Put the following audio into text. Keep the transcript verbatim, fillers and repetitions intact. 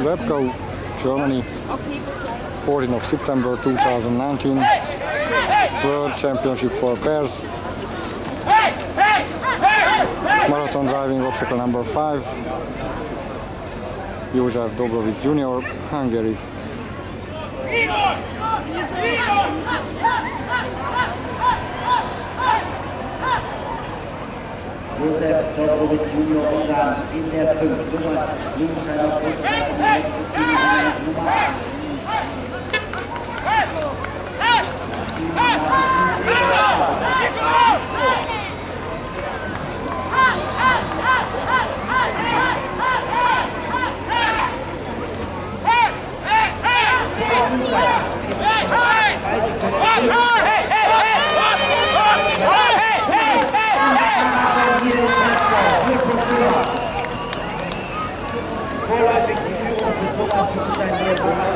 Drebkau, Germany, fourteenth of September two thousand nineteen, World Championship for Pairs, Marathon Driving Obstacle number five, József Dobrovitz Junior, Hungary. József Dobrovitz Junior in der fünf. Thomas Lügenschein aus Österreich in der letzten Züge als Nummer acht. Vorläufig die Führung für Thomas Lügenschein.